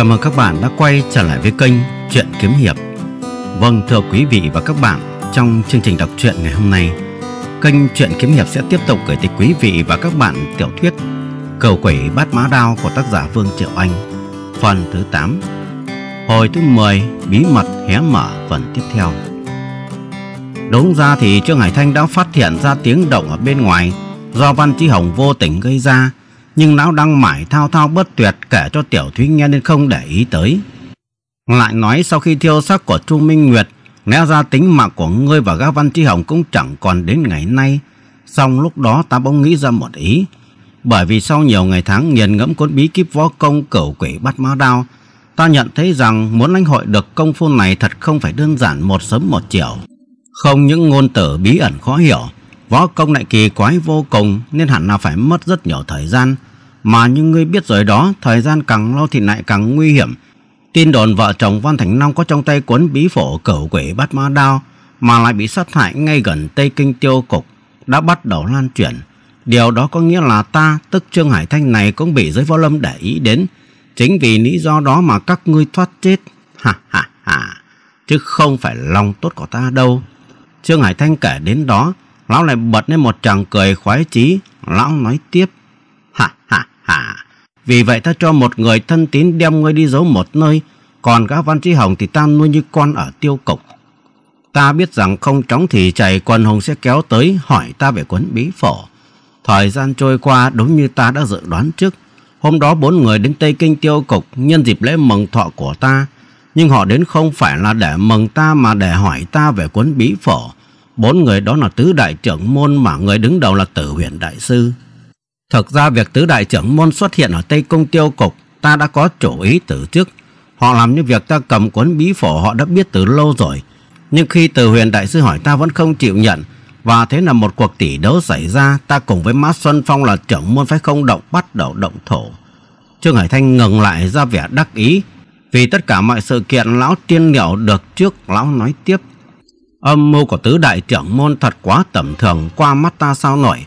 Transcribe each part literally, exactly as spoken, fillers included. Chào mừng các bạn đã quay trở lại với kênh Truyện Kiếm Hiệp. Vâng, thưa quý vị và các bạn, trong chương trình đọc truyện ngày hôm nay, kênh Truyện Kiếm Hiệp sẽ tiếp tục gửi tới quý vị và các bạn tiểu thuyết Cửu Quỷ Bát Mã Đao của tác giả Vương Triệu Anh, phần thứ tám, hồi thứ mười, Bí mật hé mở, phần tiếp theo. Đúng ra thì Trương Hải Thanh đã phát hiện ra tiếng động ở bên ngoài do Văn Chí Hồng vô tình gây ra, nhưng lão đang mải thao thao bất tuyệt kể cho Tiểu Thúy nghe nên không để ý tới. Lại nói, sau khi thiêu xác của Chu Minh Nguyệt, lẽ ra tính mạng của ngươi và gã Văn Chí Hồng cũng chẳng còn đến ngày nay. Xong lúc đó ta bỗng nghĩ ra một ý, bởi vì sau nhiều ngày tháng nghiền ngẫm cuốn bí kíp võ công Cửu Quỷ Bát Mã Đao, ta nhận thấy rằng muốn lãnh hội được công phu này thật không phải đơn giản một sớm một chiều. Không những ngôn từ bí ẩn khó hiểu, võ công lại kỳ quái vô cùng, nên hẳn là phải mất rất nhiều thời gian. Mà như ngươi biết rồi đó, thời gian càng lâu thì lại càng nguy hiểm. Tin đồn vợ chồng Văn Thành Long có trong tay cuốn bí phổ Cửu Quỷ Bát Mã Đao mà lại bị sát hại ngay gần Tây Kinh Tiêu Cục đã bắt đầu lan truyền. Điều đó có nghĩa là ta, tức Trương Hải Thanh này, cũng bị giới võ lâm để ý đến. Chính vì lý do đó mà các ngươi thoát chết. Ha ha ha, chứ không phải lòng tốt của ta đâu. Trương Hải Thanh kể đến đó, lão lại bật lên một tràng cười khoái chí. Lão nói tiếp: ha ha ha, vì vậy ta cho một người thân tín đem ngươi đi giấu một nơi, còn gã Văn Chí Hồng thì ta nuôi như con ở tiêu cục. Ta biết rằng không chóng thì chảy quần hùng sẽ kéo tới hỏi ta về cuốn bí phổ. Thời gian trôi qua đúng như ta đã dự đoán trước. Hôm đó bốn người đến Tây Kinh Tiêu Cục nhân dịp lễ mừng thọ của ta, nhưng họ đến không phải là để mừng ta mà để hỏi ta về cuốn bí phổ. Bốn người đó là tứ đại trưởng môn, mà người đứng đầu là Từ Huyền đại sư. Thực ra việc tứ đại trưởng môn xuất hiện ở Tây Kinh Tiêu Cục ta đã có chủ ý từ trước. Họ làm như việc ta cầm cuốn bí phổ họ đã biết từ lâu rồi, nhưng khi Từ Huyền đại sư hỏi ta vẫn không chịu nhận. Và thế là một cuộc tỷ đấu xảy ra, ta cùng với Mã Xuân Phong là trưởng môn phái Không Động bắt đầu động thổ. Trương Hải Thanh ngừng lại ra vẻ đắc ý, vì tất cả mọi sự kiện lão tiên liệu được trước. Lão nói tiếp: âm mưu của tứ đại trưởng môn thật quá tầm thường, qua mắt ta sao nổi.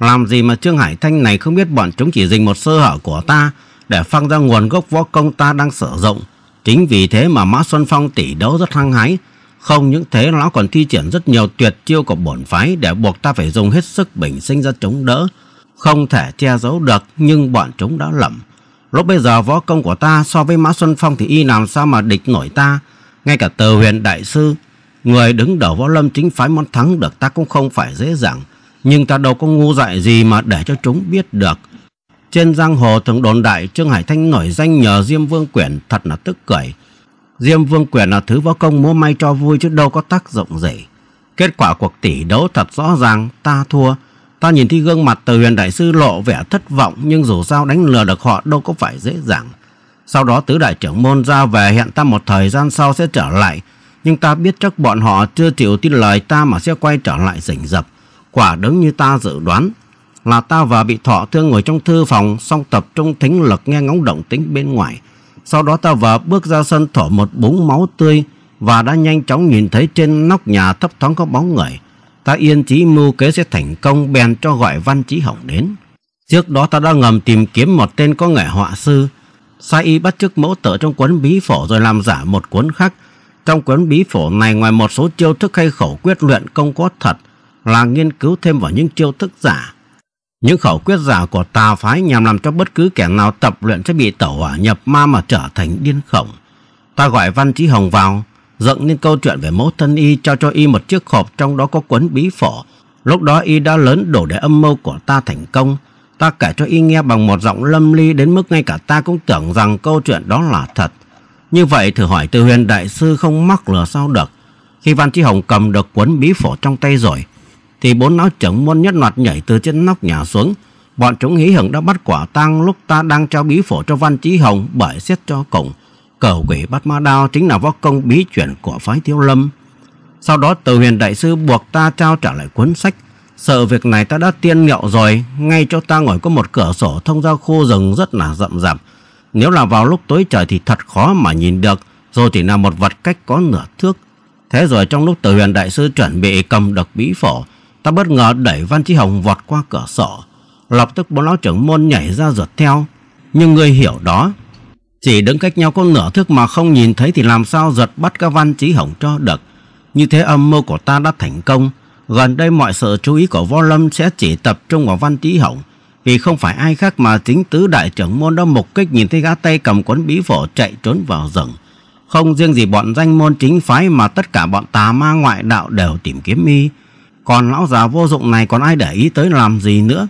Làm gì mà Trương Hải Thanh này không biết bọn chúng chỉ dình một sơ hở của ta để phăng ra nguồn gốc võ công ta đang sử dụng. Chính vì thế mà Mã Xuân Phong tỷ đấu rất hăng hái. Không những thế, lão còn thi triển rất nhiều tuyệt chiêu của bổn phái để buộc ta phải dùng hết sức bình sinh ra chống đỡ. Không thể che giấu được, nhưng bọn chúng đã lầm. Lúc bây giờ võ công của ta so với Mã Xuân Phong thì y làm sao mà địch nổi ta. Ngay cả Từ Huyền đại sư, người đứng đầu võ lâm chính phái, muốn thắng được ta cũng không phải dễ dàng. Nhưng ta đâu có ngu dại gì mà để cho chúng biết được. Trên giang hồ thường đồn đại Trương Hải Thanh nổi danh nhờ Diêm Vương Quyển, thật là tức cười. Diêm Vương Quyển là thứ võ công múa may cho vui chứ đâu có tác dụng gì. Kết quả cuộc tỷ đấu thật rõ ràng, ta thua. Ta nhìn thấy gương mặt Từ Huyền đại sư lộ vẻ thất vọng, nhưng dù sao đánh lừa được họ đâu có phải dễ dàng. Sau đó tứ đại trưởng môn ra về hẹn ta một thời gian sau sẽ trở lại, nhưng ta biết chắc bọn họ chưa chịu tin lời ta mà sẽ quay trở lại rình rập. Quả đúng như ta dự đoán, là ta và bị thọ thương ngồi trong thư phòng, xong tập trung thính lực nghe ngóng động tĩnh bên ngoài. Sau đó ta và bước ra sân thổ một búng máu tươi, và đã nhanh chóng nhìn thấy trên nóc nhà thấp thoáng có bóng người. Ta yên chí mưu kế sẽ thành công, bèn cho gọi Văn Chí Hồng đến. Trước đó ta đã ngầm tìm kiếm một tên có nghệ họa sư, sai y bắt chước mẫu tợ trong cuốn bí phổ rồi làm giả một cuốn khác. Trong cuốn bí phổ này, ngoài một số chiêu thức hay khẩu quyết luyện công có thật, là nghiên cứu thêm vào những chiêu thức giả, những khẩu quyết giả của tà phái, nhằm làm cho bất cứ kẻ nào tập luyện sẽ bị tẩu hỏa nhập ma mà trở thành điên khổng. Ta gọi Văn Chí Hồng vào, dựng nên câu chuyện về mẫu thân y, trao cho y một chiếc hộp trong đó có cuốn bí phổ. Lúc đó y đã lớn đủ để âm mưu của ta thành công. Ta kể cho y nghe bằng một giọng lâm ly đến mức ngay cả ta cũng tưởng rằng câu chuyện đó là thật. Như vậy thử hỏi Từ Huyền đại sư không mắc lừa sao được. Khi Văn Chí Hồng cầm được cuốn bí phổ trong tay rồi thì bốn lão trưởng môn nhất loạt nhảy từ trên nóc nhà xuống. Bọn chúng hí hửng đã bắt quả tang lúc ta đang trao bí phổ cho Văn Chí Hồng, bởi xét cho cùng, Cửu Quỷ Bát Mã Đao chính là võ công bí truyền của phái Thiếu Lâm. Sau đó Từ Huyền đại sư buộc ta trao trả lại cuốn sách. Sợ việc này ta đã tiên liệu rồi, ngay cho ta ngồi có một cửa sổ thông ra khu rừng rất là rậm rạp. Nếu là vào lúc tối trời thì thật khó mà nhìn được, rồi chỉ là một vật cách có nửa thước. Thế rồi trong lúc Từ Huyền đại sư chuẩn bị cầm được bí phổ, ta bất ngờ đẩy Văn Chí Hồng vọt qua cửa sổ. Lập tức bốn lão trưởng môn nhảy ra rượt theo. Nhưng người hiểu đó, Chỉ đứng cách nhau có nửa thước mà không nhìn thấy thì làm sao giật bắt các Văn Chí Hồng cho được. Như thế âm mưu của ta đã thành công. Gần đây mọi sự chú ý của Võ Lâm sẽ chỉ tập trung vào Văn Chí Hồng, vì không phải ai khác mà chính tứ đại trưởng môn đã mục kích nhìn thấy gã tay cầm cuốn bí phổ chạy trốn vào rừng. Không riêng gì bọn danh môn chính phái mà tất cả bọn tà ma ngoại đạo đều tìm kiếm y. Còn lão già vô dụng này còn ai để ý tới làm gì nữa.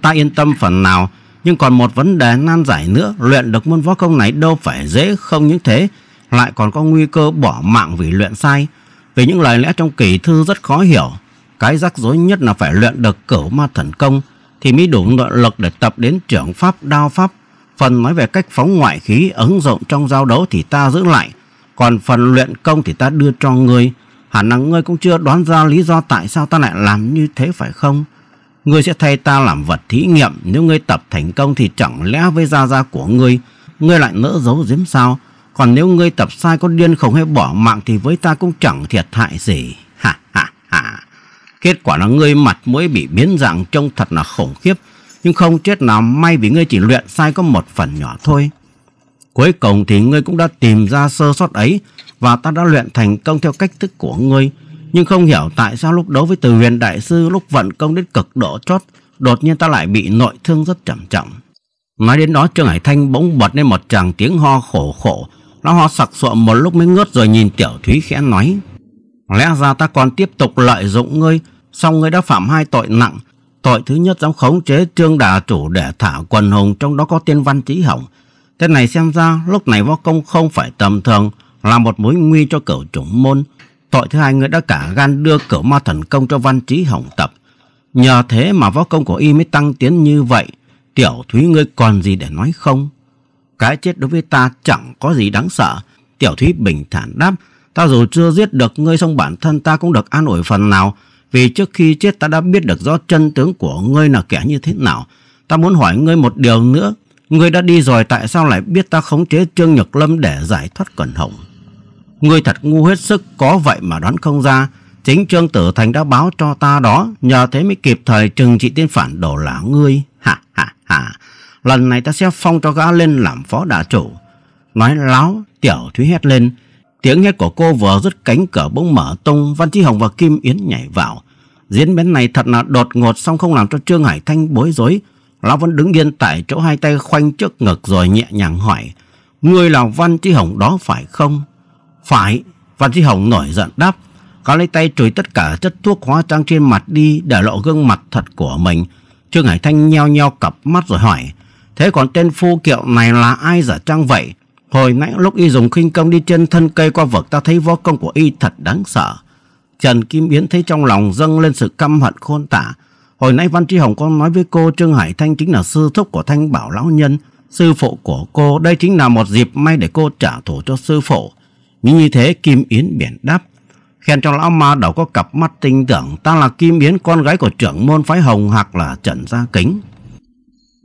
Ta yên tâm phần nào, nhưng còn một vấn đề nan giải nữa. Luyện được môn võ công này đâu phải dễ, không những thế lại còn có nguy cơ bỏ mạng vì luyện sai. Vì những lời lẽ trong kỳ thư rất khó hiểu. Cái rắc rối nhất là phải luyện được Cửu Ma Thần Công thì mới đủ nội lực để tập đến trưởng pháp, đao pháp. Phần nói về cách phóng ngoại khí ứng dụng trong giao đấu thì ta giữ lại, còn phần luyện công thì ta đưa cho ngươi. Hẳn là ngươi cũng chưa đoán ra lý do tại sao ta lại làm như thế phải không? Ngươi sẽ thay ta làm vật thí nghiệm. Nếu ngươi tập thành công thì chẳng lẽ với gia gia của ngươi, ngươi lại nỡ giấu giếm sao? Còn nếu ngươi tập sai có điên khùng hay bỏ mạng thì với ta cũng chẳng thiệt hại gì. Ha ha ha. Kết quả là ngươi mặt mũi bị biến dạng, trông thật là khủng khiếp. Nhưng không chết nào may vì ngươi chỉ luyện sai có một phần nhỏ thôi. Cuối cùng thì ngươi cũng đã tìm ra sơ sót ấy, và ta đã luyện thành công theo cách thức của ngươi. Nhưng không hiểu tại sao lúc đấu với Từ Huyền đại sư, lúc vận công đến cực độ chót, đột nhiên ta lại bị nội thương rất trầm trọng. Nói đến đó Trương Hải Thanh bỗng bật lên một tràng tiếng ho khổ khổ. Nó ho sặc sụa một lúc mới ngớt, rồi nhìn Tiểu Thúy khẽ nói: lẽ ra ta còn tiếp tục lợi dụng ngươi, song ngươi đã phạm hai tội nặng. Tội thứ nhất dám khống chế Trương đà chủ để thả quần hùng, trong đó có tiên Văn Chí Hồng. Thế này xem ra lúc này võ công không phải tầm thường, là một mối nguy cho Cửu Trùng Môn. Tội thứ hai, người đã cả gan đưa Cửu Ma Thần Công cho Văn Chí Hồng tập, nhờ thế mà võ công của y mới tăng tiến như vậy. Tiểu Thúy, ngươi còn gì để nói không? Cái chết đối với ta chẳng có gì đáng sợ, Tiểu Thúy bình thản đáp. Ta dù chưa giết được ngươi, song bản thân ta cũng được an ủi phần nào, vì trước khi chết ta đã biết được rõ chân tướng của ngươi là kẻ như thế nào. Ta muốn hỏi ngươi một điều nữa, ngươi đã đi rồi tại sao lại biết ta khống chế Trương Nhược Lâm để giải thoát Cần Hồng? Ngươi thật ngu hết sức, có vậy mà đoán không ra. Chính Trương Tử Thành đã báo cho ta đó, nhờ thế mới kịp thời trừng trị tên phản đồ là ngươi. Ha ha ha. Lần này ta sẽ phong cho gã lên làm phó đà chủ. Nói láo, Tiểu Thúy hét lên. Tiếng hét của cô vừa dứt, cánh cửa bỗng mở tung, Văn Chí Hồng và Kim Yến nhảy vào. Diễn biến này thật là đột ngột, song không làm cho Trương Hải Thanh bối rối. Lão vẫn đứng yên tại chỗ, hai tay khoanh trước ngực rồi nhẹ nhàng hỏi: ngươi là Văn Chí Hồng đó phải không? Phải. Văn Chí Hồng nổi giận đáp. Gã lấy tay chùi tất cả chất thuốc hóa trang trên mặt đi, để lộ gương mặt thật của mình. Trương Hải Thanh nheo nheo cặp mắt rồi hỏi: thế còn tên phu kiệu này là ai giả trang vậy? Hồi nãy lúc y dùng khinh công đi trên thân cây qua vực, ta thấy võ công của y thật đáng sợ. Trần Kim Yến thấy trong lòng dâng lên sự căm hận khôn tả. Hồi nãy Văn Chí Hồng có nói với cô Trương Hải Thanh chính là sư thúc của Thanh Bảo lão nhân, sư phụ của cô. Đây chính là một dịp may để cô trả thù cho sư phụ. Nghĩ như thế, Kim Yến biển đáp. Khen cho lão ma đầu có cặp mắt tinh tưởng. Ta là Kim Yến, con gái của trưởng môn phái Hồng hoặc là Trần Gia Kính.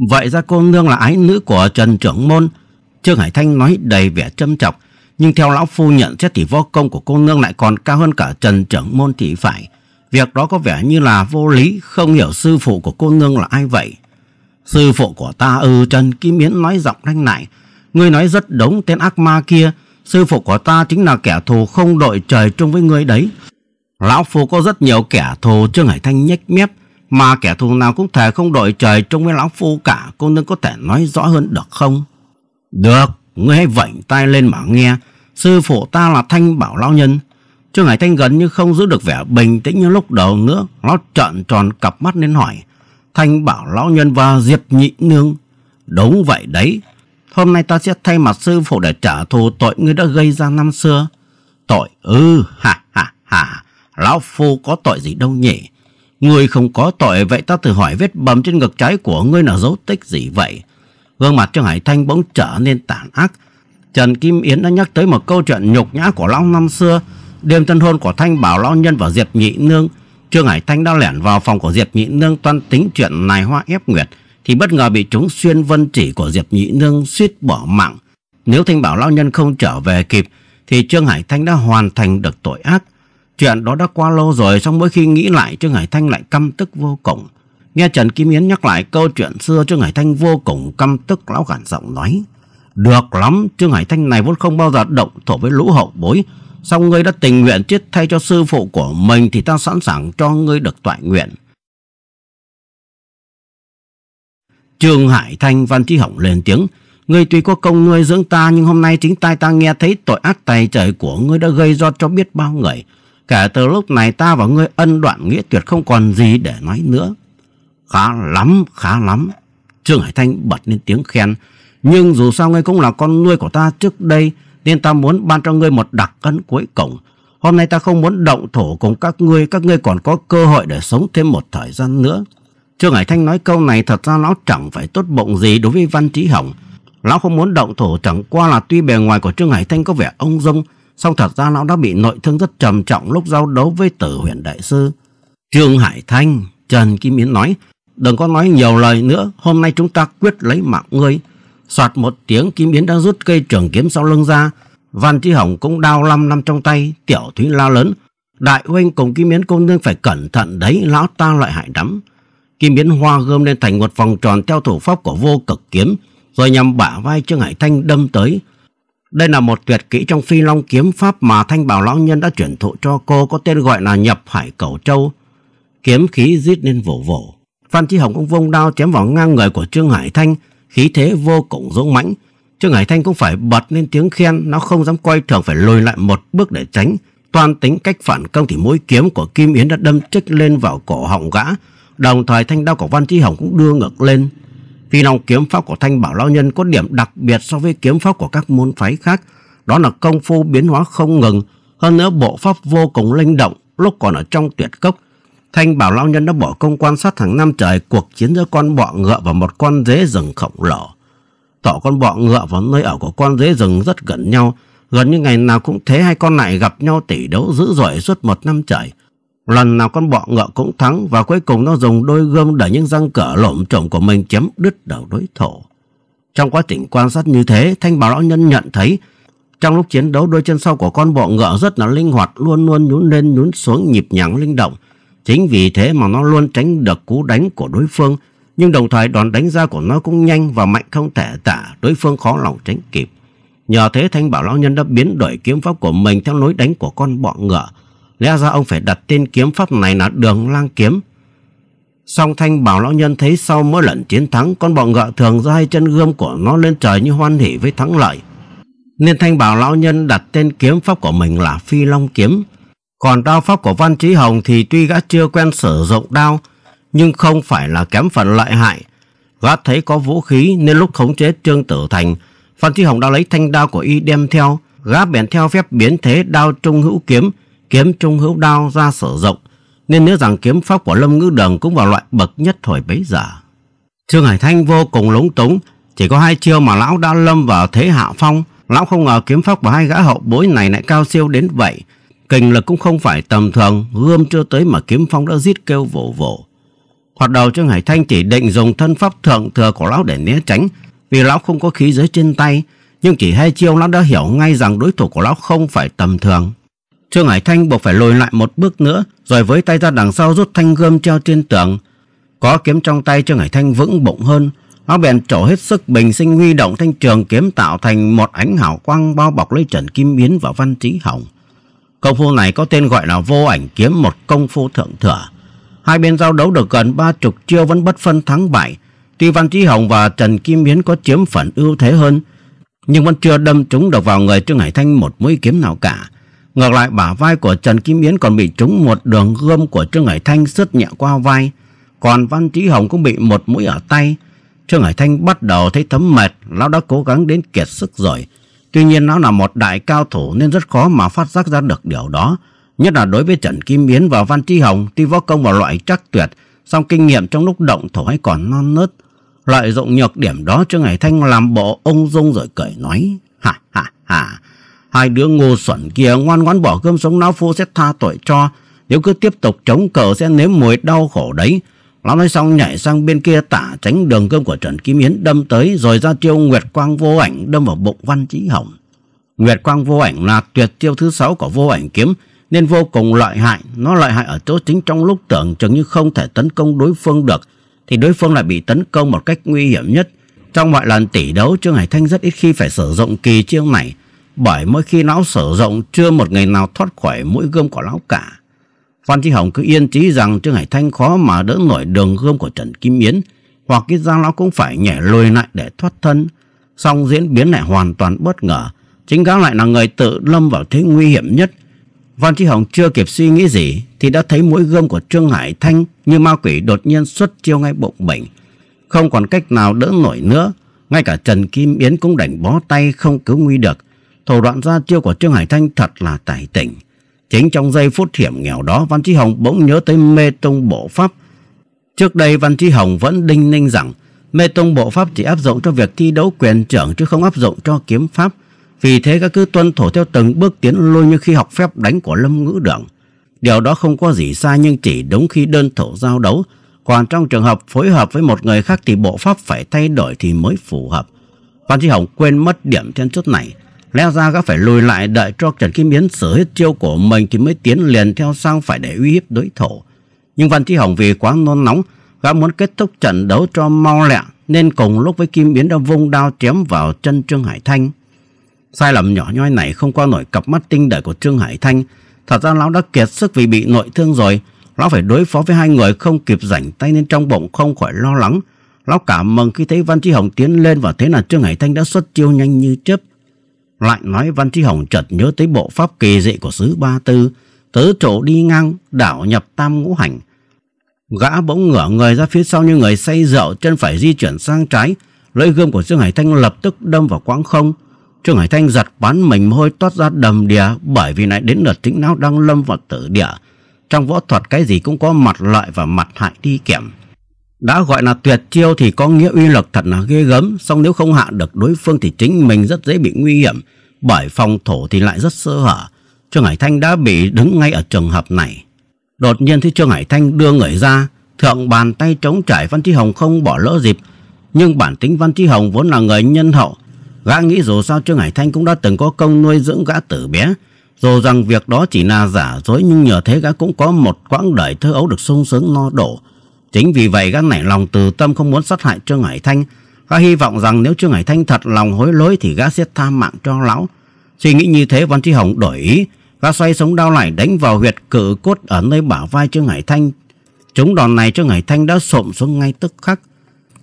Vậy ra cô nương là ái nữ của Trần trưởng môn. Trương Hải Thanh nói đầy vẻ châm chọc. Nhưng theo lão phu nhận xét thì võ công của cô nương lại còn cao hơn cả Trần trưởng môn thì phải. Việc đó có vẻ như là vô lý. Không hiểu sư phụ của cô nương là ai vậy? Sư phụ của ta ừ? Trần Kim Yến nói giọng ranh lại. Ngươi nói rất đúng, tên ác ma kia, sư phụ của ta chính là kẻ thù không đội trời chung với ngươi đấy. Lão phu có rất nhiều kẻ thù. Trương Hải Thanh nhếch mép. Mà kẻ thù nào cũng thể không đội trời chung với lão phu cả. Cô nương có thể nói rõ hơn được không? Được, ngươi hãy vảnh tai lên mà nghe. Sư phụ ta là Thanh Bảo lão nhân. Trương Hải Thanh gần như không giữ được vẻ bình tĩnh như lúc đầu nữa. Nó trợn tròn cặp mắt lên hỏi: Thanh Bảo lão nhân và Diệp Nhị Nương? Đúng vậy đấy. Hôm nay ta sẽ thay mặt sư phụ để trả thù tội ngươi đã gây ra năm xưa. Tội ư? Ừ, ha ha ha. Lão phu có tội gì đâu nhỉ? Ngươi không có tội. Vậy ta thử hỏi vết bầm trên ngực trái của ngươi là dấu tích gì vậy? Gương mặt Trương Hải Thanh bỗng trở nên tàn ác. Trần Kim Yến đã nhắc tới một câu chuyện nhục nhã của lão năm xưa, đêm tân hôn của Thanh Bảo lão nhân và Diệp Nhị Nương. Trương Hải Thanh đã lẻn vào phòng của Diệp Nhị Nương, toan tính chuyện này hoa ép nguyệt thì bất ngờ bị trúng xuyên vân chỉ của Diệp Nhị Nương, suýt bỏ mạng. Nếu Thanh Bảo lão nhân không trở về kịp thì Trương Hải Thanh đã hoàn thành được tội ác. Chuyện đó đã qua lâu rồi, song mỗi khi nghĩ lại Trương Hải Thanh lại căm tức vô cùng. Nghe Trần Kim Yến nhắc lại câu chuyện xưa, Trương Hải Thanh vô cùng căm tức. Lão gằn giọng nói: Được lắm, Trương Hải Thanh này vốn không bao giờ động thổ với lũ hậu bối. Xong ngươi đã tình nguyện chết thay cho sư phụ của mình thì ta sẵn sàng cho ngươi được toại nguyện. Trương Hải Thanh, Văn Chí Hồng lên tiếng. Ngươi tuy có công nuôi dưỡng ta nhưng hôm nay chính tai ta nghe thấy tội ác tày trời của ngươi đã gây ra cho biết bao người. Kể từ lúc này ta và ngươi ân đoạn nghĩa tuyệt, không còn gì để nói nữa. Khá lắm, khá lắm. Trương Hải Thanh bật lên tiếng khen. Nhưng dù sao ngươi cũng là con nuôi của ta trước đây, nên ta muốn ban cho ngươi một đặc ân cuối cùng. Hôm nay ta không muốn động thổ cùng các ngươi. Các ngươi còn có cơ hội để sống thêm một thời gian nữa. Trương Hải Thanh nói câu này thật ra lão chẳng phải tốt bụng gì đối với Văn Chí Hồng. Lão không muốn động thổ chẳng qua là tuy bề ngoài của Trương Hải Thanh có vẻ ông dung, song thật ra lão đã bị nội thương rất trầm trọng lúc giao đấu với Tử Huyền đại sư. Trương Hải Thanh, Trần Kim Yến nói, đừng có nói nhiều lời nữa, hôm nay chúng ta quyết lấy mạng ngươi. Soạt một tiếng, Kim Yến đã rút cây trường kiếm sau lưng ra. Văn Chí Hồng cũng đao lăm năm trong tay. Tiểu Thúy la lớn, đại huynh cùng Kim Yến cô nương phải cẩn thận đấy, lão ta lại hại đắm. Kim Yến hoa gươm lên thành một vòng tròn theo thủ pháp của Vô Cực kiếm, rồi nhằm bả vai Trương Hải Thanh đâm tới. Đây là một tuyệt kỹ trong Phi Long kiếm pháp mà Thanh Bảo lão nhân đã truyền thụ cho cô, có tên gọi là Nhập Hải Cầu Châu. Kiếm khí rít lên vồ vồ. Văn Chí Hồng cũng vung đao chém vào ngang người của Trương Hải Thanh, khí thế vô cùng dũng mãnh. Trương Hải Thanh cũng phải bật lên tiếng khen, nó không dám quay thường phải lùi lại một bước để tránh. Toàn tính cách phản công thì mũi kiếm của Kim Yến đã đâm trích lên vào cổ họng gã, đồng thời thanh đao của Văn Chí Hồng cũng đưa ngược lên. Phi Long kiếm pháp của Thanh Bảo lão nhân có điểm đặc biệt so với kiếm pháp của các môn phái khác, đó là công phu biến hóa không ngừng, hơn nữa bộ pháp vô cùng linh động. Lúc còn ở trong tuyệt cốc, Thanh Bảo lão nhân đã bỏ công quan sát hàng năm trời cuộc chiến giữa con bọ ngựa và một con rế rừng khổng lồ. Tổ con bọ ngựa và nơi ở của con rế rừng rất gần nhau, gần như ngày nào cũng thế, hai con lại gặp nhau tỷ đấu dữ dội suốt một năm trời. Lần nào con bọ ngựa cũng thắng và cuối cùng nó dùng đôi gươm để những răng cửa lổm chổm của mình chém đứt đầu đối thủ. Trong quá trình quan sát như thế, Thanh Bảo lão nhân nhận thấy trong lúc chiến đấu đôi chân sau của con bọ ngựa rất là linh hoạt, luôn luôn nhún lên nhún xuống nhịp nhàng linh động. Chính vì thế mà nó luôn tránh được cú đánh của đối phương, nhưng đồng thời đòn đánh ra của nó cũng nhanh và mạnh không thể tả, đối phương khó lòng tránh kịp. Nhờ thế Thanh Bảo lão nhân đã biến đổi kiếm pháp của mình theo lối đánh của con bọ ngựa. Lẽ ra ông phải đặt tên kiếm pháp này là Đường Lang kiếm. Song Thanh Bảo lão nhân thấy sau mỗi lần chiến thắng, con bọ ngựa thường giơ hai chân gươm của nó lên trời như hoan hỉ với thắng lợi, nên Thanh Bảo lão nhân đặt tên kiếm pháp của mình là Phi Long kiếm. Còn đao pháp của Văn Chí Hồng thì tuy gã chưa quen sử dụng đao nhưng không phải là kém phần lợi hại. Gã thấy có vũ khí nên lúc khống chế Trương Tử Thành, Văn Chí Hồng đã lấy thanh đao của y đem theo. Gã bèn theo phép biến thế đao trung hữu kiếm, kiếm trung hữu đao ra sử dụng, nên nhớ rằng kiếm pháp của Lâm Ngữ Đường cũng vào loại bậc nhất thời bấy giờ. Trương Hải Thanh vô cùng lúng túng, chỉ có hai chiêu mà lão đã lâm vào thế hạ phong. Lão không ngờ kiếm pháp của hai gã hậu bối này lại cao siêu đến vậy, kình lực cũng không phải tầm thường, gươm chưa tới mà kiếm phong đã rít kêu vồ vồ. Thoạt đầu Trương Hải Thanh chỉ định dùng thân pháp thượng thừa của lão để né tránh, vì lão không có khí giới trên tay, nhưng chỉ hai chiêu lão đã hiểu ngay rằng đối thủ của lão không phải tầm thường. Trương Hải Thanh buộc phải lùi lại một bước nữa, rồi với tay ra đằng sau rút thanh gươm treo trên tường. Có kiếm trong tay, Trương Hải Thanh vững bụng hơn, nó bèn trổ hết sức bình sinh huy động thanh trường kiếm tạo thành một ánh hào quang bao bọc lấy Trần Kim Yến và Văn Chí Hồng. Công phu này có tên gọi là Vô Ảnh kiếm, một công phu thượng thừa. Hai bên giao đấu được gần ba chục chiêu vẫn bất phân thắng bại. Tuy Văn Chí Hồng và Trần Kim Yến có chiếm phần ưu thế hơn, nhưng vẫn chưa đâm trúng được vào người Trương Hải Thanh một mũi kiếm nào cả. Ngược lại, bả vai của Trần Kim Yến còn bị trúng một đường gươm của Trương Hải Thanh sứt nhẹ qua vai, còn Văn Chí Hồng cũng bị một mũi ở tay. Trương Hải Thanh bắt đầu thấy thấm mệt, lão đã cố gắng đến kiệt sức rồi. Tuy nhiên lão là một đại cao thủ nên rất khó mà phát giác ra được điều đó, nhất là đối với Trần Kim Yến và Văn Chí Hồng. Tuy võ công vào loại chắc tuyệt, song kinh nghiệm trong lúc động thủ hay còn non nớt. Lợi dụng nhược điểm đó, Trương Hải Thanh làm bộ ung dung rồi cười nói: ha ha ha, hai đứa ngu xuẩn kia ngoan ngoãn bỏ gươm sống, lão phu sẽ tha tội cho. Nếu cứ tiếp tục chống cờ sẽ nếm mùi đau khổ đấy. Lão nói xong nhảy sang bên kia tả tránh đường gươm của Trần Kim Yến đâm tới, rồi ra chiêu Nguyệt Quang Vô Ảnh đâm vào bụng Văn Chí Hồng. Nguyệt Quang Vô Ảnh là tuyệt chiêu thứ sáu của Vô Ảnh kiếm nên vô cùng lợi hại. Nó lợi hại ở chỗ chính trong lúc tưởng chừng như không thể tấn công đối phương được thì đối phương lại bị tấn công một cách nguy hiểm nhất. Trong mọi lần tỷ đấu, Trương Hải Thanh rất ít khi phải sử dụng kỳ chiêu này, bởi mỗi khi lão sử dụng chưa một người nào thoát khỏi mũi gươm của lão cả. Văn Chí Hồng cứ yên trí rằng Trương Hải Thanh khó mà đỡ nổi đường gươm của Trần Kim Yến, hoặc cái dao lão cũng phải nhảy lùi lại để thoát thân. Song diễn biến lại hoàn toàn bất ngờ, chính gã lại là người tự lâm vào thế nguy hiểm nhất. Văn Chí Hồng chưa kịp suy nghĩ gì thì đã thấy mũi gươm của Trương Hải Thanh như ma quỷ đột nhiên xuất chiêu ngay bụng mình. Không còn cách nào đỡ nổi nữa, ngay cả Trần Kim Yến cũng đành bó tay không cứu nguy được. Thủ đoạn ra chiêu của Trương Hải Thanh thật là tài tình. Chính trong giây phút hiểm nghèo đó, Văn Chí Hồng bỗng nhớ tới Mê Tông Bộ Pháp. Trước đây Văn Chí Hồng vẫn đinh ninh rằng Mê Tông Bộ Pháp chỉ áp dụng cho việc thi đấu quyền trưởng chứ không áp dụng cho kiếm pháp. Vì thế các cứ tuân thủ theo từng bước tiến lui như khi học phép đánh của Lâm Ngữ Đường. Điều đó không có gì sai, nhưng chỉ đúng khi đơn thủ giao đấu. Còn trong trường hợp phối hợp với một người khác thì bộ pháp phải thay đổi thì mới phù hợp. Văn Chí Hồng quên mất điểm then chốt này. Lẽ ra gã phải lùi lại đợi cho Trần Kim Yến sử hết chiêu của mình thì mới tiến liền theo sang phải để uy hiếp đối thủ. Nhưng Văn Chí Hồng vì quá nôn nóng, gã muốn kết thúc trận đấu cho mau lẹ, nên cùng lúc với Kim Yến đã vung đao chém vào chân Trương Hải Thanh. Sai lầm nhỏ nhoi này không qua nổi cặp mắt tinh đời của Trương Hải Thanh. Thật ra lão đã kiệt sức vì bị nội thương rồi. Lão phải đối phó với hai người không kịp rảnh tay nên trong bụng không khỏi lo lắng. Lão cảm mừng khi thấy Văn Chí Hồng tiến lên, và thế là Trương Hải Thanh đã xuất chiêu nhanh như chớp. Lại nói Văn Chí Hồng chợt nhớ tới bộ pháp kỳ dị của xứ Ba Tư, tứ trụ đi ngang, đảo nhập tam ngũ hành. Gã bỗng ngửa người ra phía sau như người say rượu, chân phải di chuyển sang trái, lưỡi gươm của Trương Hải Thanh lập tức đâm vào quãng không. Trương Hải Thanh giật bắn mình, môi toát ra đầm đìa, bởi vì lại đến lượt chính não đang lâm vào tử địa. Trong võ thuật cái gì cũng có mặt lợi và mặt hại đi kèm. Đã gọi là tuyệt chiêu thì có nghĩa uy lực thật là ghê gớm, song nếu không hạ được đối phương thì chính mình rất dễ bị nguy hiểm, bởi phòng thủ thì lại rất sơ hở. Trương Hải Thanh đã bị đứng ngay ở trường hợp này. Đột nhiên thì Trương Hải Thanh đưa người ra, thượng bàn tay trống trải, Văn Chí Hồng không bỏ lỡ dịp. Nhưng bản tính Văn Chí Hồng vốn là người nhân hậu, gã nghĩ dù sao Trương Hải Thanh cũng đã từng có công nuôi dưỡng gã từ bé. Dù rằng việc đó chỉ là giả dối, nhưng nhờ thế gã cũng có một quãng đời thơ ấu được sung sướng no đủ. Chính vì vậy gã nảy lòng từ tâm không muốn sát hại Trương Hải Thanh. Gã hy vọng rằng nếu Trương Hải Thanh thật lòng hối lỗi thì gã sẽ tha mạng cho lão. Suy nghĩ như thế, Văn Chí Hồng đổi ý. Gã xoay sống đao lại đánh vào huyệt cự cốt ở nơi bả vai Trương Hải Thanh. Trúng đòn này Trương Hải Thanh đã xổm xuống ngay tức khắc.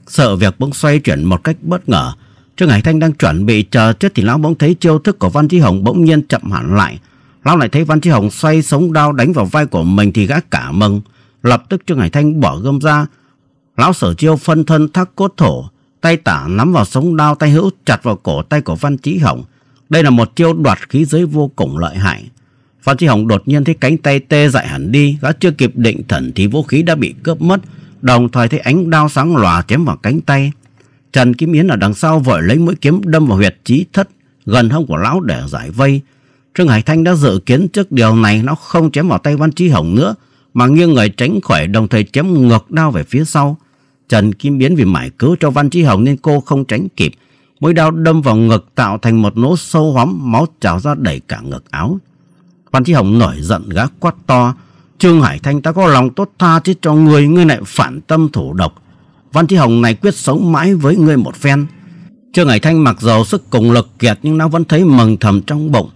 Sợ việc bỗng xoay chuyển một cách bất ngờ, Trương Hải Thanh đang chuẩn bị chờ chết thì lão bỗng thấy chiêu thức của Văn Chí Hồng bỗng nhiên chậm hẳn lại. Lão lại thấy Văn Chí Hồng xoay sống đao đánh vào vai của mình thì gã cả mừng. Lập tức Trương Hải Thanh bỏ gươm ra, lão sở chiêu phân thân thác cốt thổ, tay tả nắm vào sống đao, tay hữu chặt vào cổ tay của Văn Chí Hồng. Đây là một chiêu đoạt khí giới vô cùng lợi hại. Văn Chí Hồng đột nhiên thấy cánh tay tê dại hẳn đi, gã chưa kịp định thần thì vũ khí đã bị cướp mất, đồng thời thấy ánh đao sáng lòa chém vào cánh tay. Trần Kim Yến ở đằng sau vội lấy mũi kiếm đâm vào huyệt trí thất gần hông của lão để giải vây. Trương Hải Thanh đã dự kiến trước điều này, nó không chém vào tay Văn Chí Hồng nữa mà nghiêng người tránh khỏi, đồng thời chém ngược đao về phía sau. Trần Kim Yến vì mải cứu cho Văn Chí Hồng nên cô không tránh kịp, mũi đao đâm vào ngực tạo thành một lỗ sâu hóm, máu trào ra đầy cả ngực áo. Văn Chí Hồng nổi giận, gã quát to: "Trương Hải Thanh, ta có lòng tốt tha chết cho ngươi, ngươi lại phản tâm thủ độc. Văn Chí Hồng này quyết sống mãi với ngươi một phen." Trương Hải Thanh mặc dầu sức cùng lực kiệt nhưng nó vẫn thấy mừng thầm trong bụng.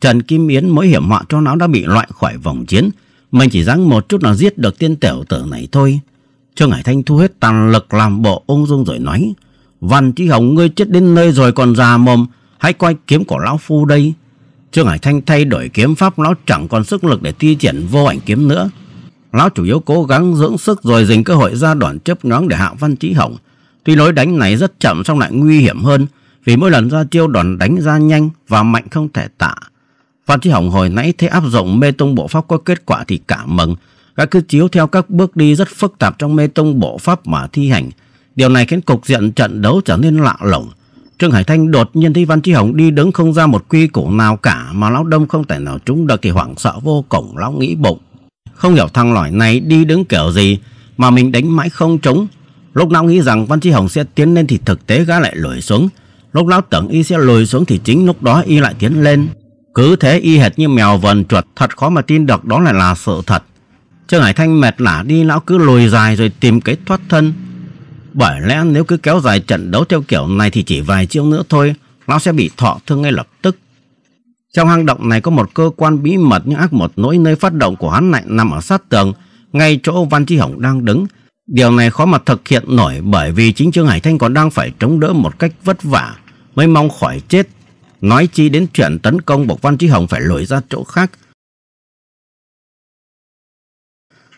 Trần Kim Yến mối hiểm họa cho nó đã bị loại khỏi vòng chiến, mình chỉ dáng một chút là giết được tiên tiểu tử này thôi. Trương Hải Thanh thu hết tàn lực làm bộ ung dung rồi nói: "Văn Chí Hồng, ngươi chết đến nơi rồi còn già mồm, hãy coi kiếm của lão phu đây." Trương Hải Thanh thay đổi kiếm pháp, lão chẳng còn sức lực để thi triển vô ảnh kiếm nữa. Lão chủ yếu cố gắng dưỡng sức rồi dành cơ hội ra đòn chớp nhoáng để hạ Văn Chí Hồng. Tuy lối đánh này rất chậm song lại nguy hiểm hơn, vì mỗi lần ra chiêu đòn đánh ra nhanh và mạnh không thể tả. Văn Chí Hồng hồi nãy thấy áp dụng Mê Tông Bộ Pháp có kết quả thì cả mừng. Gã cứ chiếu theo các bước đi rất phức tạp trong Mê Tông Bộ Pháp mà thi hành. Điều này khiến cục diện trận đấu trở nên lạ lùng. Trương Hải Thanh đột nhiên thấy Văn Chí Hồng đi đứng không ra một quy củ nào cả mà lão đâm không thể nào trúng được thì hoảng sợ vô cùng. Lão nghĩ bụng: không hiểu thằng lỏi này đi đứng kiểu gì mà mình đánh mãi không trúng. Lúc lão nghĩ rằng Văn Chí Hồng sẽ tiến lên thì thực tế gã lại lùi xuống. Lúc lão tưởng y sẽ lùi xuống thì chính lúc đó y lại tiến lên. Cứ thế y hệt như mèo vờn chuột, thật khó mà tin được đó lại là sự thật. Trương Hải Thanh mệt lả đi, lão cứ lùi dài rồi tìm cách thoát thân. Bởi lẽ nếu cứ kéo dài trận đấu theo kiểu này thì chỉ vài chiêu nữa thôi, lão sẽ bị thọ thương ngay lập tức. Trong hang động này có một cơ quan bí mật, nhưng ác một nỗi nơi phát động của hắn lại nằm ở sát tường, ngay chỗ Văn Chí Hồng đang đứng. Điều này khó mà thực hiện nổi, bởi vì chính Trương Hải Thanh còn đang phải chống đỡ một cách vất vả mới mong khỏi chết, nói chi đến chuyện tấn công buộc Văn Chí Hồng phải lùi ra chỗ khác.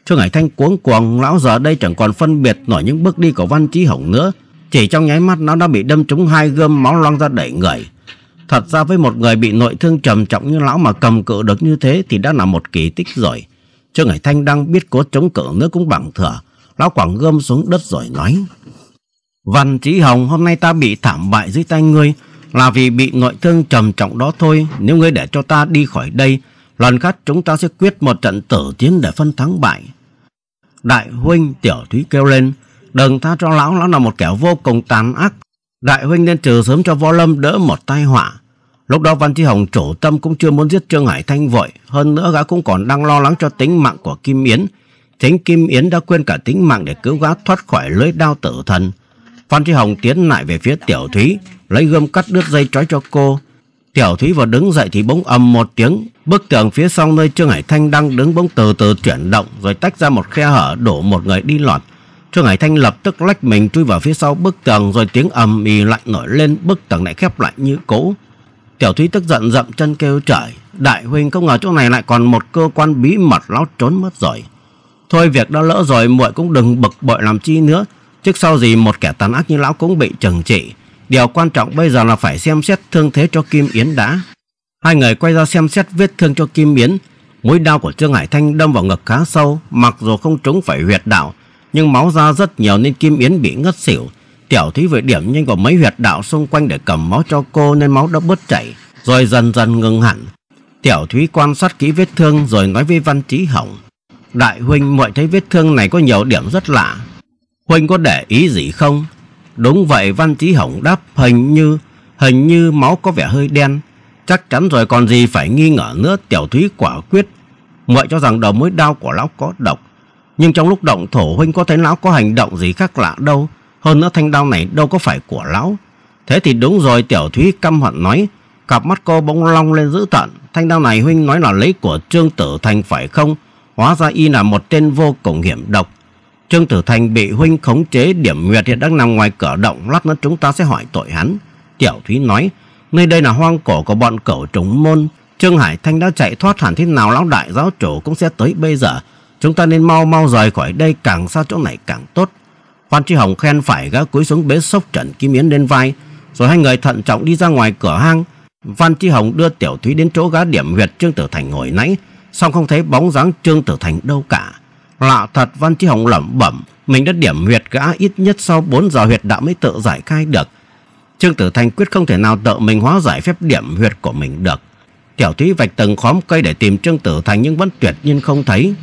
Trương Hải Thanh cuống cuồng, lão giờ đây chẳng còn phân biệt nổi những bước đi của Văn Chí Hồng nữa. Chỉ trong nháy mắt lão đã bị đâm trúng hai gươm, máu loang ra đầy người. Thật ra với một người bị nội thương trầm trọng như lão mà cầm cự được như thế thì đã là một kỳ tích rồi. Trương Hải Thanh đang biết cố chống cự nữa cũng bằng thừa. Lão quẳng gươm xuống đất rồi nói: Văn Chí Hồng, hôm nay ta bị thảm bại dưới tay ngươi là vì bị nội thương trầm trọng đó thôi. Nếu ngươi để cho ta đi khỏi đây, lần khác chúng ta sẽ quyết một trận tử chiến để phân thắng bại. Đại huynh, Tiểu Thúy kêu lên, đừng tha cho lão, lão là một kẻ vô cùng tàn ác. Đại huynh nên trừ sớm cho Võ Lâm đỡ một tai họa. Lúc đó Văn Chí Hồng chủ tâm cũng chưa muốn giết Trương Hải Thanh vội, hơn nữa gã cũng còn đang lo lắng cho tính mạng của Kim Yến. Chính Kim Yến đã quên cả tính mạng để cứu gã thoát khỏi lưới đao tử thần. Văn Chí Hồng tiến lại về phía Tiểu Thúy, lấy gươm cắt đứt dây trói cho cô. Tiểu Thúy vừa đứng dậy thì bỗng ầm một tiếng, bức tường phía sau nơi Trương Hải Thanh đang đứng bỗng từ từ chuyển động rồi tách ra một khe hở, đổ một người đi lọt. Trương Hải Thanh lập tức lách mình chui vào phía sau bức tường, rồi tiếng ầm ì lại nổi lên, bức tường lại khép lại như cũ. Tiểu Thúy tức giận dậm chân kêu trời: Đại huynh, không ngờ chỗ này lại còn một cơ quan bí mật, lão trốn mất rồi. Thôi việc đã lỡ rồi, muội cũng đừng bực bội làm chi nữa. Trước sau gì một kẻ tàn ác như lão cũng bị trừng trị. Điều quan trọng bây giờ là phải xem xét thương thế cho Kim Yến đã. Hai người quay ra xem xét vết thương cho Kim Yến. Mũi đao của Trương Hải Thanh đâm vào ngực khá sâu, mặc dù không trúng phải huyệt đạo nhưng máu ra rất nhiều nên Kim Yến bị ngất xỉu. Tiểu Thúy vội điểm nhanh vào mấy huyệt đạo xung quanh để cầm máu cho cô nên máu đã bớt chảy rồi dần dần ngừng hẳn. Tiểu Thúy quan sát kỹ vết thương rồi nói với Văn Chí Hồng: Đại huynh, muội thấy vết thương này có nhiều điểm rất lạ, huynh có để ý gì không? Đúng vậy, Văn Chí Hồng đáp, hình như hình như máu có vẻ hơi đen. Chắc chắn rồi còn gì phải nghi ngờ nữa, Tiểu Thúy quả quyết. Muội cho rằng đầu mối đao của lão có độc, nhưng trong lúc động thủ huynh có thấy lão có hành động gì khác lạ đâu. Hơn nữa thanh đao này đâu có phải của lão. Thế thì đúng rồi, Tiểu Thúy căm hận nói. Cặp mắt cô bỗng long lên dữ tợn. Thanh đao này huynh nói là lấy của Trương Tử Thành phải không? Hóa ra y là một tên vô cùng hiểm độc. Trương Tử Thành bị huynh khống chế, Điểm Nguyệt hiện đang nằm ngoài cửa động, lát nữa chúng ta sẽ hỏi tội hắn. Tiểu Thúy nói, nơi đây là hoang cổ của bọn Cửu Trùng Môn. Trương Hải Thanh đã chạy thoát, hẳn thế nào lão đại giáo chủ cũng sẽ tới bây giờ. Chúng ta nên mau mau rời khỏi đây, càng xa chỗ này càng tốt. Văn Chí Hồng khen phải, gã cúi xuống bế xốc Trần Kim Yến lên vai, rồi hai người thận trọng đi ra ngoài cửa hang. Văn Chí Hồng đưa Tiểu Thúy đến chỗ gã điểm huyệt Trương Tử Thành hồi nãy, song không thấy bóng dáng Trương Tử Thành đâu cả. Lạ thật, Văn Chí Hồng lẩm bẩm, mình đã điểm huyệt gã ít nhất sau bốn giờ huyệt đạo mới tự giải khai được. Trương Tử Thành quyết không thể nào tự mình hóa giải phép điểm huyệt của mình được. Tiểu Thúy vạch từng khóm cây để tìm Trương Tử Thành nhưng vẫn tuyệt nhiên không thấy.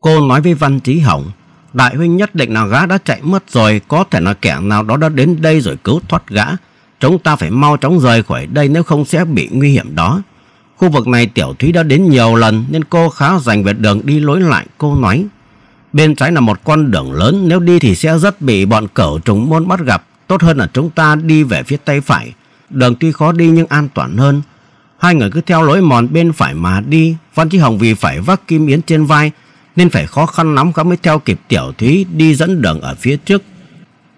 Cô nói với Văn Chí Hồng, đại huynh nhất định là gã đã chạy mất rồi, có thể là kẻ nào đó đã đến đây rồi cứu thoát gã. Chúng ta phải mau chóng rời khỏi đây nếu không sẽ bị nguy hiểm đó. Khu vực này Tiểu Thúy đã đến nhiều lần nên cô khá rành về đường đi lối lại. Cô nói, bên trái là một con đường lớn, nếu đi thì sẽ rất bị bọn Cửu Trùng Môn bắt gặp. Tốt hơn là chúng ta đi về phía tay phải, đường tuy khó đi nhưng an toàn hơn. Hai người cứ theo lối mòn bên phải mà đi. Văn Chí Hồng vì phải vác Kim Yến trên vai nên phải khó khăn lắm gã mới theo kịp Tiểu Thúy đi dẫn đường ở phía trước.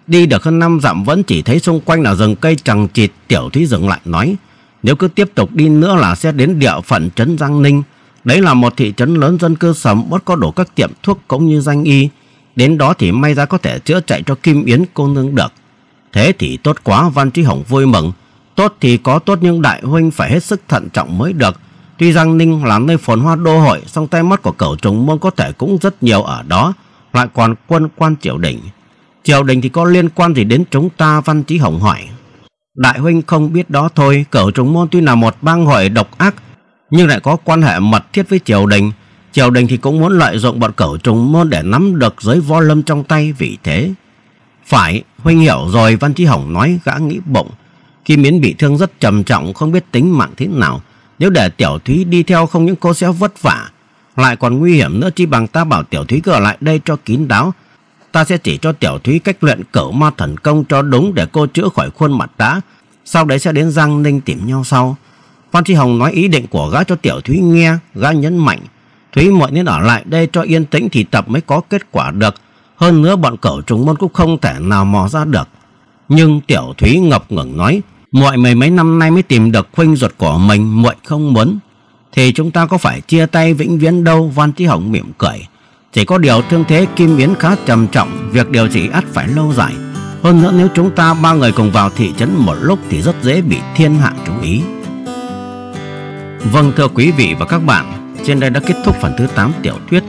Đi được hơn năm dặm vẫn chỉ thấy xung quanh là rừng cây chằng chịt. Tiểu Thúy dừng lại nói, nếu cứ tiếp tục đi nữa là sẽ đến địa phận Trấn Giang Ninh. Đấy là một thị trấn lớn, dân cư sầm uất, có đủ các tiệm thuốc cũng như danh y. Đến đó thì may ra có thể chữa chạy cho Kim Yến cô nương được. Thế thì tốt quá, Văn Chí Hồng vui mừng. Tốt thì có tốt nhưng đại huynh phải hết sức thận trọng mới được. Tuy Giang Ninh là nơi phồn hoa đô hội, song tay mắt của Cửu Trùng Môn có thể cũng rất nhiều ở đó, lại còn quân quan triều đình. Triều đình thì có liên quan gì đến chúng ta? Văn Chí Hồng hỏi. Đại huynh không biết đó thôi, Cửu Trùng Môn tuy là một bang hội độc ác nhưng lại có quan hệ mật thiết với triều đình. Triều đình thì cũng muốn lợi dụng bọn Cửu Trùng Môn để nắm được giới Võ Lâm trong tay, vì thế. Phải, huynh hiểu rồi, Văn Chí Hồng nói. Gã nghĩ bụng, Kim Yến bị thương rất trầm trọng, không biết tính mạng thế nào. Nếu để Tiểu Thúy đi theo không những cô sẽ vất vả lại còn nguy hiểm nữa, chỉ bằng ta bảo Tiểu Thúy cứ ở lại đây cho kín đáo. Ta sẽ chỉ cho Tiểu Thúy cách luyện Cửu Ma Thần Công cho đúng để cô chữa khỏi khuôn mặt đã. Sau đấy sẽ đến Giang Ninh tìm nhau sau. Văn Chí Hồng nói ý định của gã cho Tiểu Thúy nghe. Gã nhấn mạnh Thúy muội nên ở lại đây cho yên tĩnh thì tập mới có kết quả được. Hơn nữa bọn Cửu Trùng Môn cũng không thể nào mò ra được. Nhưng Tiểu Thúy ngập ngừng nói, muội mấy mấy năm nay mới tìm được khuynh ruột của mình, muội không muốn. Thì chúng ta có phải chia tay vĩnh viễn đâu. Văn Chí Hồng mỉm cười. Chỉ có điều thương thế Kim Yến khá trầm trọng, việc điều trị ắt phải lâu dài. Hơn nữa nếu chúng ta ba người cùng vào thị trấn một lúc thì rất dễ bị thiên hạ chú ý. Vâng, thưa quý vị và các bạn, trên đây đã kết thúc phần thứ tám tiểu thuyết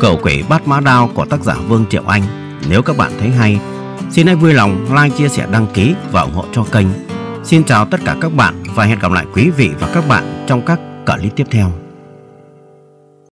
Cửu Quỷ Bát Mã Đao của tác giả Vương Triệu Anh. Nếu các bạn thấy hay, xin hãy vui lòng like, chia sẻ, đăng ký và ủng hộ cho kênh. Xin chào tất cả các bạn và hẹn gặp lại quý vị và các bạn trong các clip tiếp theo.